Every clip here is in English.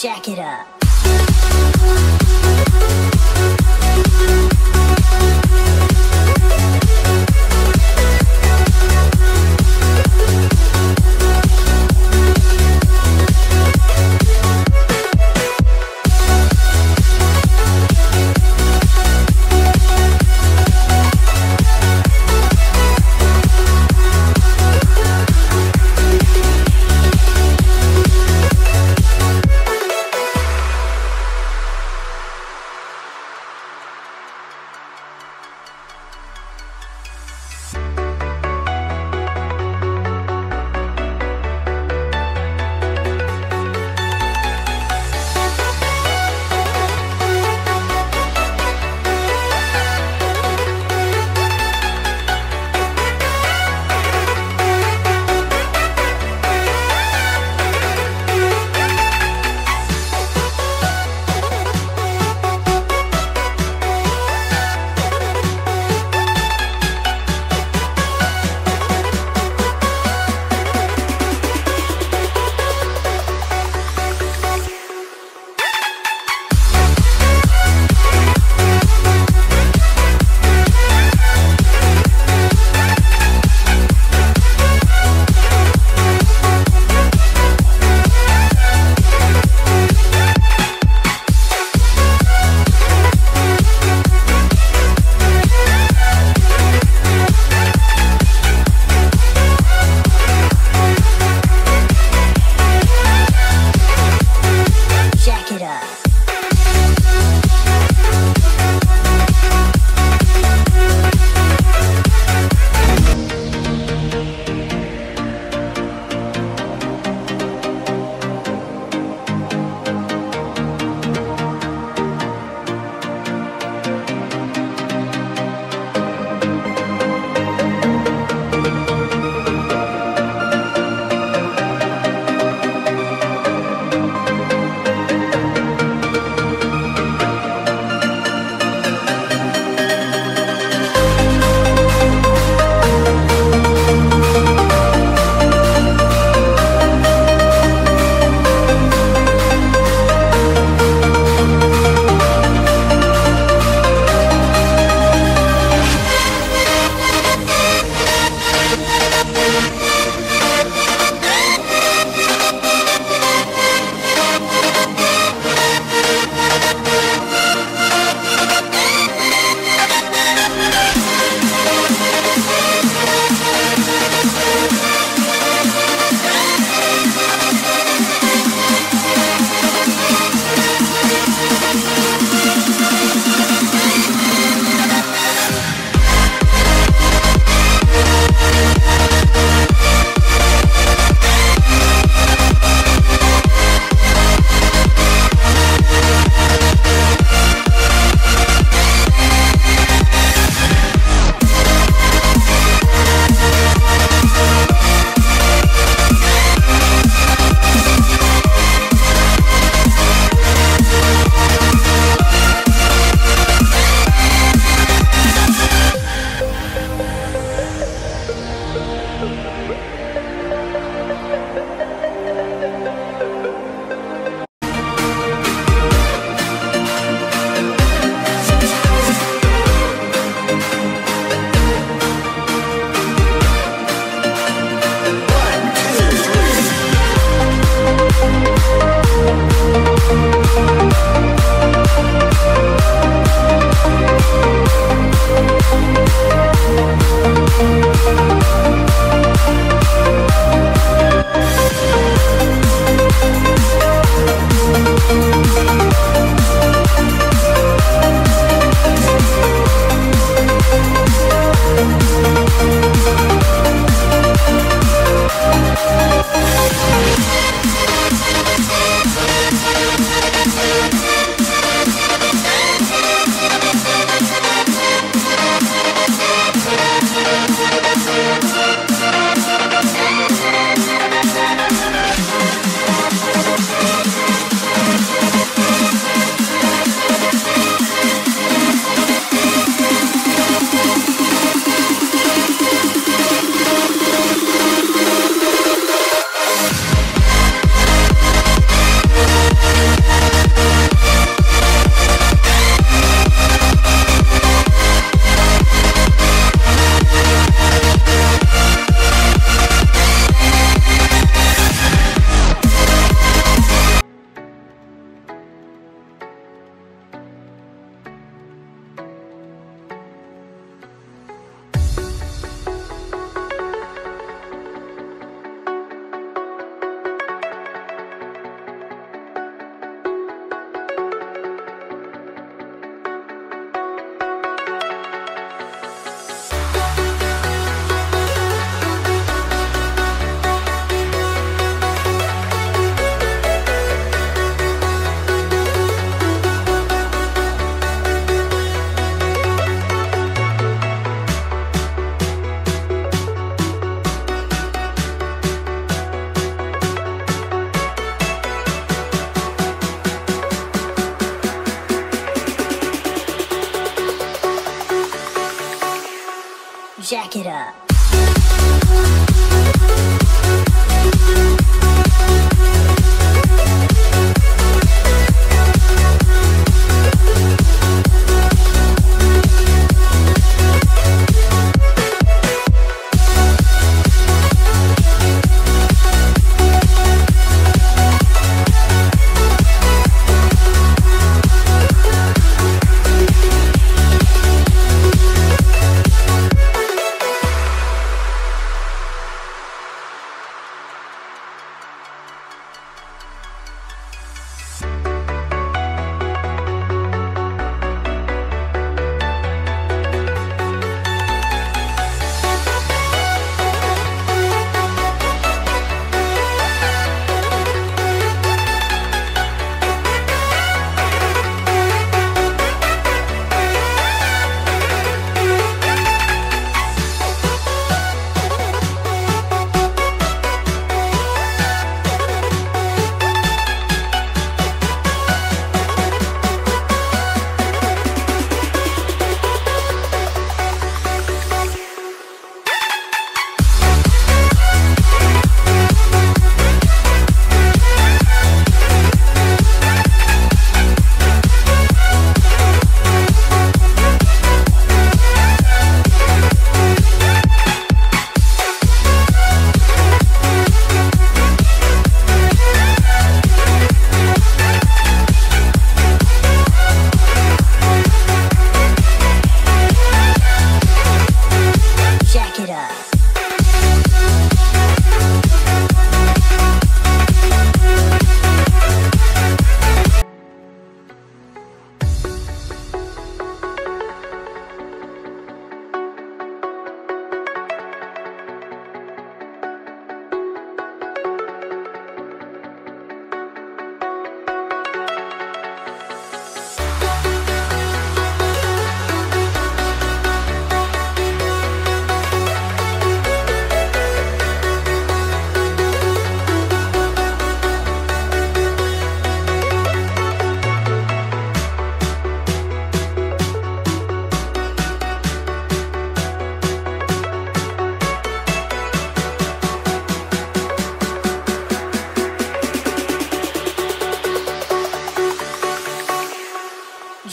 jack it up.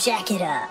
jack it up.